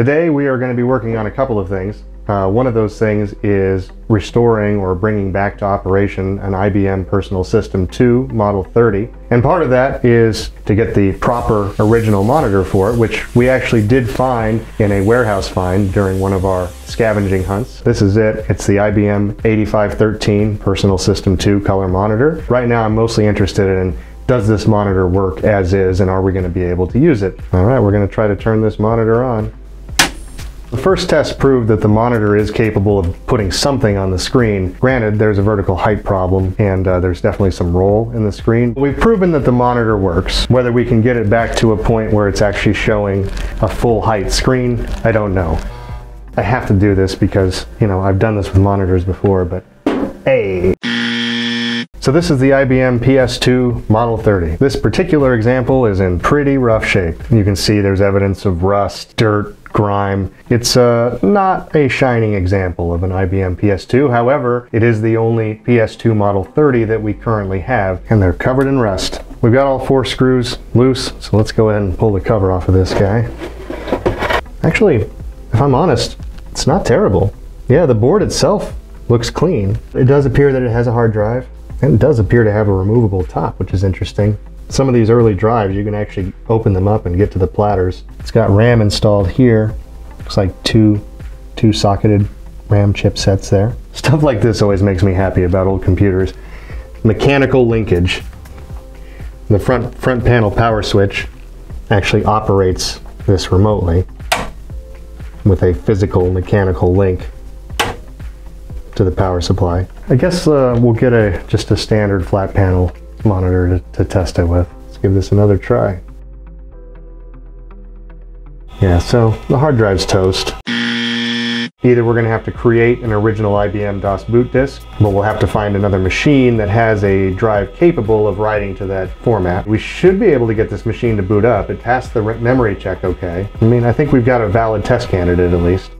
Today we are going to be working on a couple of things. One of those things is restoring or bringing back to operation an IBM Personal System 2 Model 30. And part of that is to get the proper original monitor for it, which we actually did find in a warehouse find during one of our scavenging hunts. This is it. It's the IBM 8513 Personal System 2 color monitor. Right now I'm mostly interested in, does this monitor work as is, and are we going to be able to use it? All right, we're going to try to turn this monitor on. The first test proved that the monitor is capable of putting something on the screen. Granted, there's a vertical height problem, and there's definitely some roll in the screen. We've proven that the monitor works. Whether we can get it back to a point where it's actually showing a full height screen, I don't know. I have to do this because, you know, I've done this with monitors before, but hey. So this is the IBM PS/2 Model 30. This particular example is in pretty rough shape. You can see there's evidence of rust, dirt, grime. It's not a shining example of an IBM PS2. However, it is the only PS2 Model 30 that we currently have, and they're covered in rust. We've got all four screws loose, so let's go ahead and pull the cover off of this guy. Actually, if I'm honest, it's not terrible. Yeah, the board itself looks clean. It does appear that it has a hard drive, and it does appear to have a removable top, which is interesting. Some of these early drives, you can actually open them up and get to the platters. It's got RAM installed here. Looks like two socketed RAM chipsets there. Stuff like this always makes me happy about old computers. Mechanical linkage. The front panel power switch actually operates this remotely with a physical mechanical link to the power supply. I guess we'll get just a standard flat panel monitor to test it with. Let's give this another try. Yeah, so the hard drive's toast. Either we're going to have to create an original IBM DOS boot disk, but we'll have to find another machine that has a drive capable of writing to that format. We should be able to get this machine to boot up. It passed the memory check okay. I mean, I think we've got a valid test candidate at least.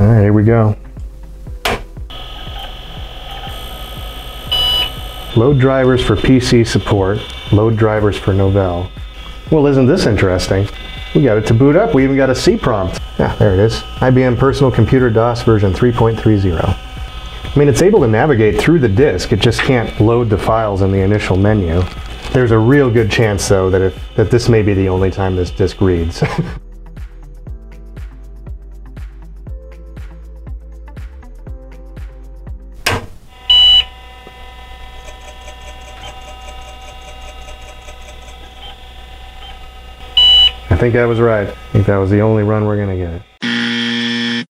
All right, here we go. Load drivers for PC support, load drivers for Novell. Well, isn't this interesting? We got it to boot up. We even got a C prompt. Ah, there it is. IBM Personal Computer DOS version 3.30. I mean, it's able to navigate through the disk. It just can't load the files in the initial menu. There's a real good chance, though, that this may be the only time this disk reads. I think I was right. I think that was the only run we're gonna get it.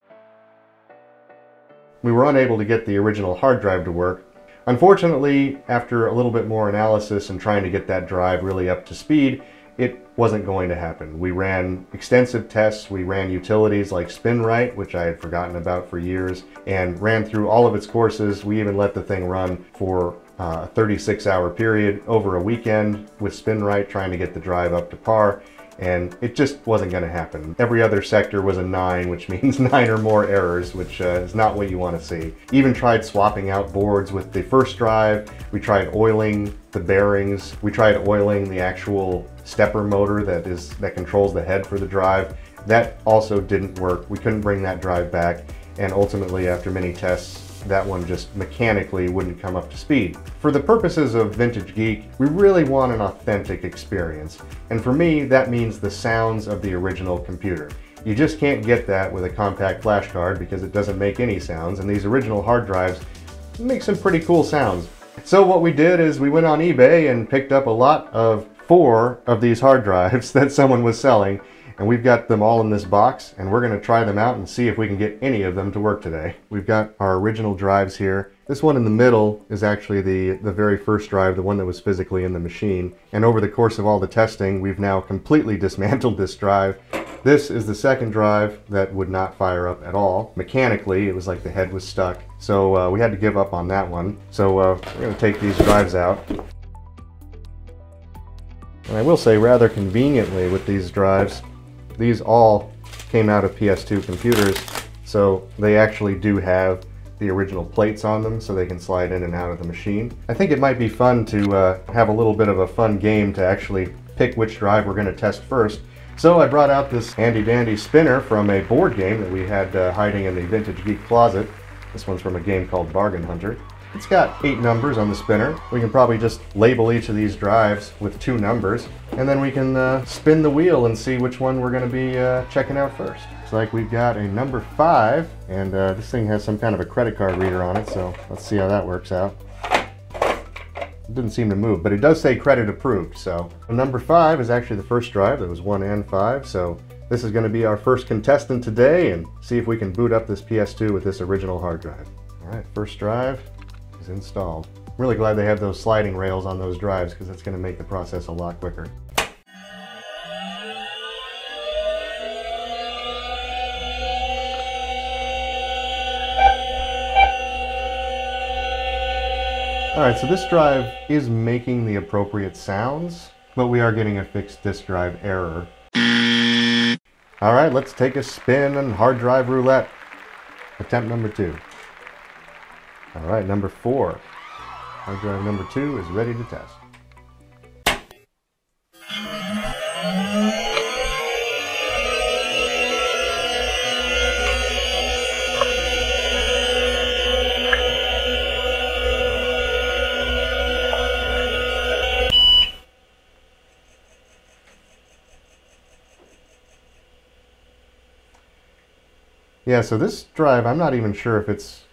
We were unable to get the original hard drive to work. Unfortunately, after a little bit more analysis and trying to get that drive really up to speed, it wasn't going to happen. We ran extensive tests. We ran utilities like Spinrite, which I had forgotten about for years, and ran through all of its courses. We even let the thing run for a 36-hour period over a weekend with Spinrite, trying to get the drive up to par. And it just wasn't going to happen. Every other sector was a 9, which means 9 or more errors, which is not what you want to see. Even tried swapping out boards with the first drive. We tried oiling the bearings. We tried oiling the actual stepper motor that controls the head for the drive. That also didn't work. We couldn't bring that drive back. And ultimately, after many tests, that one just mechanically wouldn't come up to speed. For the purposes of Vintage Geek, we really want an authentic experience. And for me, that means the sounds of the original computer. You just can't get that with a compact flash card because it doesn't make any sounds, and these original hard drives make some pretty cool sounds. So what we did is we went on eBay and picked up a lot of 4 of these hard drives that someone was selling, and we've got them all in this box, and we're going to try them out and see if we can get any of them to work today. We've got our original drives here. This one in the middle is actually the very first drive, the one that was physically in the machine. And over the course of all the testing, we've now completely dismantled this drive. This is the second drive that would not fire up at all. Mechanically, it was like the head was stuck. So we had to give up on that one. So we're going to take these drives out. And I will say, rather conveniently with these drives, these all came out of PS2 computers, so they actually do have the original plates on them, so they can slide in and out of the machine. I think it might be fun to have a little bit of a fun game to actually pick which drive we're going to test first. So I brought out this handy-dandy spinner from a board game that we had hiding in the Vintage Geek closet. This one's from a game called Bargain Hunter. It's got 8 numbers on the spinner. We can probably just label each of these drives with 2 numbers, and then we can spin the wheel and see which one we're going to be checking out first. Looks like we've got a number 5, and this thing has some kind of a credit card reader on it, so let's see how that works out. It didn't seem to move, but it does say credit approved, so. Number 5 is actually the first drive. That was 1 and 5, so this is going to be our first contestant today, and see if we can boot up this PS2 with this original hard drive. All right, first drive is installed. I'm really glad they have those sliding rails on those drives, because that's going to make the process a lot quicker. Alright, so this drive is making the appropriate sounds, but we are getting a fixed disk drive error. Alright, let's take a spin and hard drive roulette. Attempt number 2. Alright, number 4. Hard drive number 2 is ready to test. Yeah, so this drive, I'm not even sure if it's,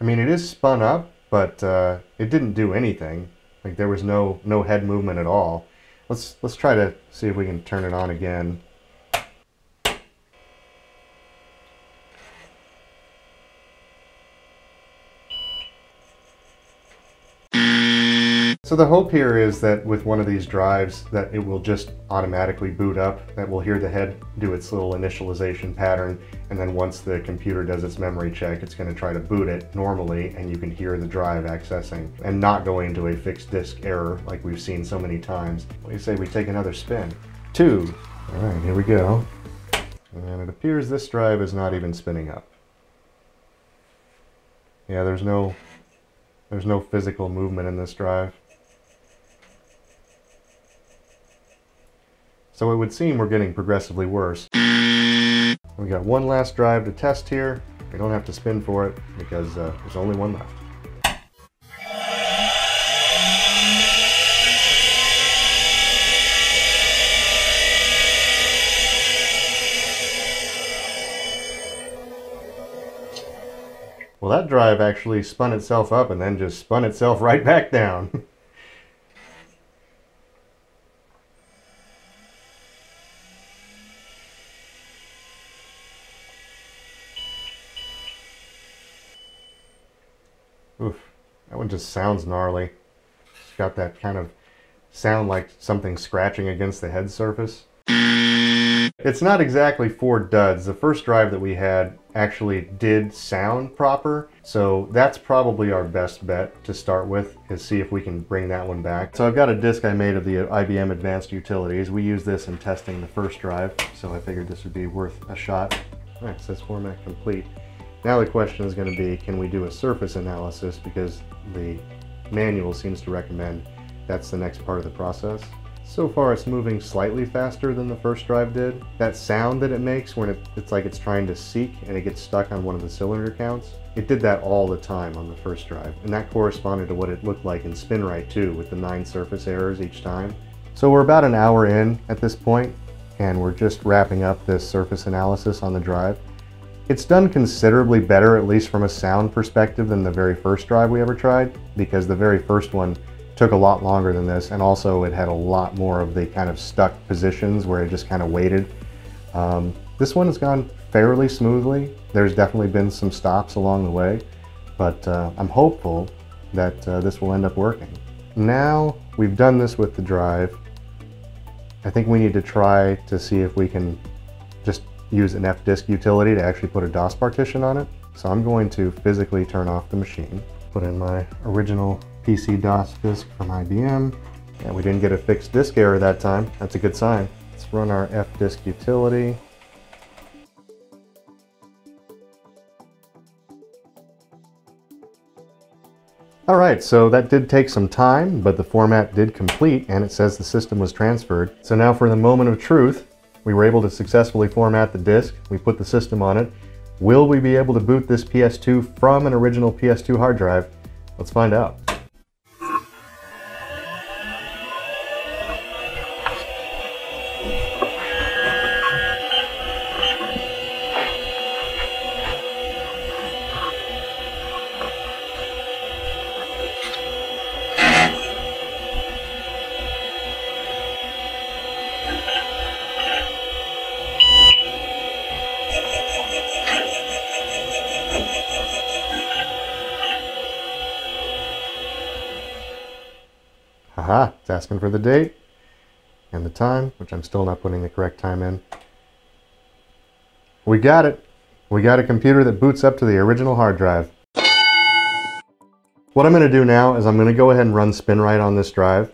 I mean, it is spun up, but it didn't do anything. Like, there was no head movement at all. Let's try to see if we can turn it on again. So the hope here is that with one of these drives that it will just automatically boot up, that we'll hear the head do its little initialization pattern, and then once the computer does its memory check, it's going to try to boot it normally, and you can hear the drive accessing and not go into a fixed disk error like we've seen so many times. What do you say we take another spin? 2. All right, here we go. And it appears this drive is not even spinning up. Yeah, there's no physical movement in this drive. So it would seem we're getting progressively worse. We got one last drive to test here. We don't have to spin for it because there's only one left. Well, that drive actually spun itself up and then just spun itself right back down. Oof, that one just sounds gnarly. It's got that kind of sound like something scratching against the head surface. It's not exactly 4 duds. The first drive that we had actually did sound proper, so that's probably our best bet to start with, is see if we can bring that one back. So I've got a disk I made of the IBM Advanced Utilities. We used this in testing the first drive, so I figured this would be worth a shot. All right, it says format complete. Now the question is going to be, can we do a surface analysis, because the manual seems to recommend that's the next part of the process. So far it's moving slightly faster than the first drive did. That sound that it makes when it's like it's trying to seek and it gets stuck on one of the cylinder counts, it did that all the time on the first drive, and that corresponded to what it looked like in Spinrite too, with the 9 surface errors each time. So we're about an hour in at this point, and we're just wrapping up this surface analysis on the drive. It's done considerably better, at least from a sound perspective, than the very first drive we ever tried, because the very first one took a lot longer than this, and also it had a lot more of the kind of stuck positions where it just kind of waited. This one has gone fairly smoothly. There's definitely been some stops along the way, but I'm hopeful that this will end up working. Now we've done this with the drive, I think we need to try to see if we can just use an FDisk utility to actually put a DOS partition on it. So I'm going to physically turn off the machine, put in my original PC DOS disk from IBM, And we didn't get a fixed disk error that time. That's a good sign. Let's run our fdisk utility. All right, so that did take some time, but the format did complete and it says the system was transferred. So now for the moment of truth, we were able to successfully format the disk. We put the system on it. Will we be able to boot this PS2 from an original PS2 hard drive? Let's find out. Aha, it's asking for the date and the time, which I'm still not putting the correct time in. We got it. We got a computer that boots up to the original hard drive. What I'm going to do now is I'm going to go ahead and run Spinrite on this drive,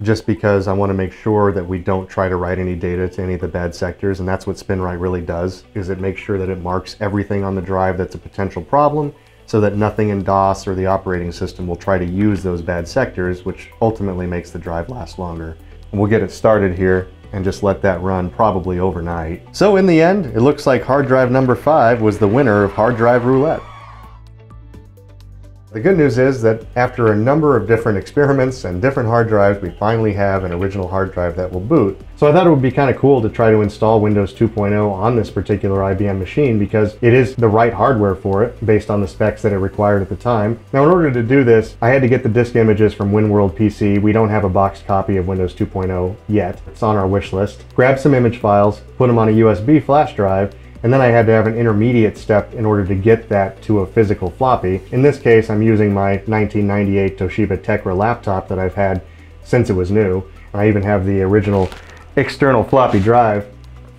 just because I want to make sure that we don't try to write any data to any of the bad sectors. And that's what Spinrite really does, is it makes sure that it marks everything on the drive that's a potential problem, so that nothing in DOS or the operating system will try to use those bad sectors, which ultimately makes the drive last longer. And we'll get it started here and just let that run probably overnight. So in the end, it looks like hard drive number 5 was the winner of hard drive roulette. The good news is that after a number of different experiments and different hard drives, we finally have an original hard drive that will boot. So I thought it would be kind of cool to try to install Windows 2.0 on this particular IBM machine, because it is the right hardware for it based on the specs that it required at the time. Now, in order to do this, I had to get the disk images from WinWorld PC. We don't have a boxed copy of Windows 2.0 yet. It's on our wish list. Grab some image files, put them on a USB flash drive, and then I had to have an intermediate step in order to get that to a physical floppy. In this case, I'm using my 1998 Toshiba Tekra laptop that I've had since it was new. I even have the original external floppy drive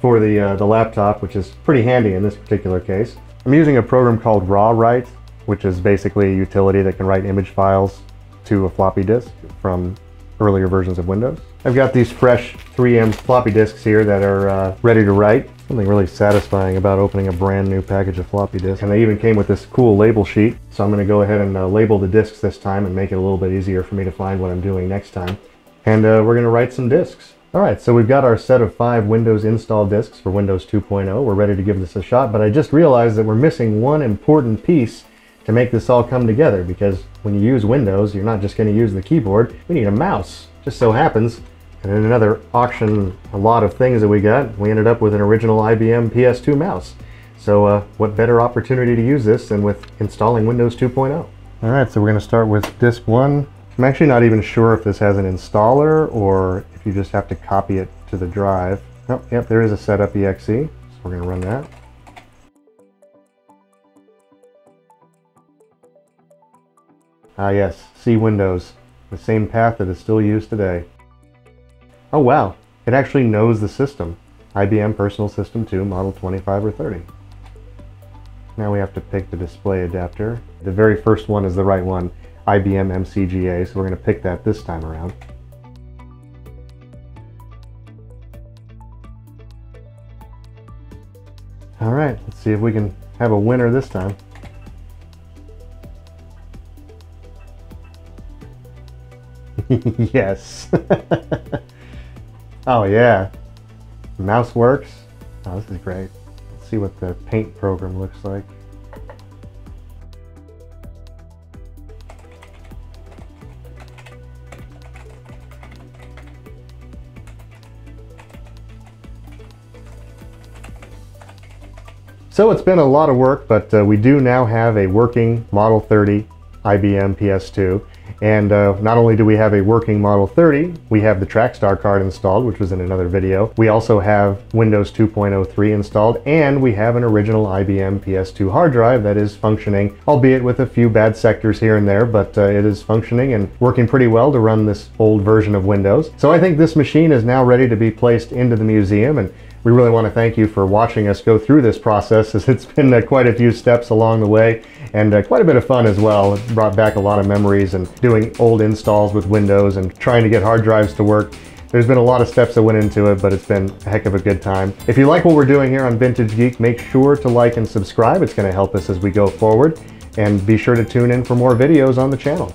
for the laptop, which is pretty handy in this particular case. I'm using a program called RawWrite, which is basically a utility that can write image files to a floppy disk from earlier versions of Windows. I've got these fresh 3M floppy disks here that are ready to write. Something really satisfying about opening a brand new package of floppy disks. And they even came with this cool label sheet. So I'm going to go ahead and label the disks this time and make it a little bit easier for me to find what I'm doing next time. And we're going to write some disks. All right, so we've got our set of 5 Windows install disks for Windows 2.0. We're ready to give this a shot, but I just realized that we're missing one important piece to make this all come together, because when you use Windows, you're not just going to use the keyboard. We need a mouse. Just so happens, and in another auction, a lot of things that we got, we ended up with an original IBM PS2 mouse. So what better opportunity to use this than with installing Windows 2.0. All right, so we're going to start with disk 1. I'm actually not even sure if this has an installer or if you just have to copy it to the drive. Oh, yep, there is a setup exe, so we're going to run that. Ah yes, C Windows, the same path that is still used today. Oh wow, it actually knows the system. IBM Personal System 2 Model 25 or 30. Now we have to pick the display adapter. The very first one is the right one, IBM MCGA, so we're going to pick that this time around. All right, let's see if we can have a winner this time. Yes. Oh yeah, the mouse works. Oh, this is great. Let's see what the paint program looks like. So it's been a lot of work, but we do now have a working Model 30 IBM PS2. And not only do we have a working Model 30, we have the Trackstar card installed, which was in another video. We also have Windows 2.03 installed, and we have an original IBM PS2 hard drive that is functioning, albeit with a few bad sectors here and there, but it is functioning and working pretty well to run this old version of Windows. So I think this machine is now ready to be placed into the museum, and We really want to thank you for watching us go through this process, as it's been quite a few steps along the way, and quite a bit of fun as well. It brought back a lot of memories, and doing old installs with Windows and trying to get hard drives to work. There's been a lot of steps that went into it, but it's been a heck of a good time. If you like what we're doing here on Vintage Geek, make sure to like and subscribe. It's going to help us as we go forward, and be sure to tune in for more videos on the channel.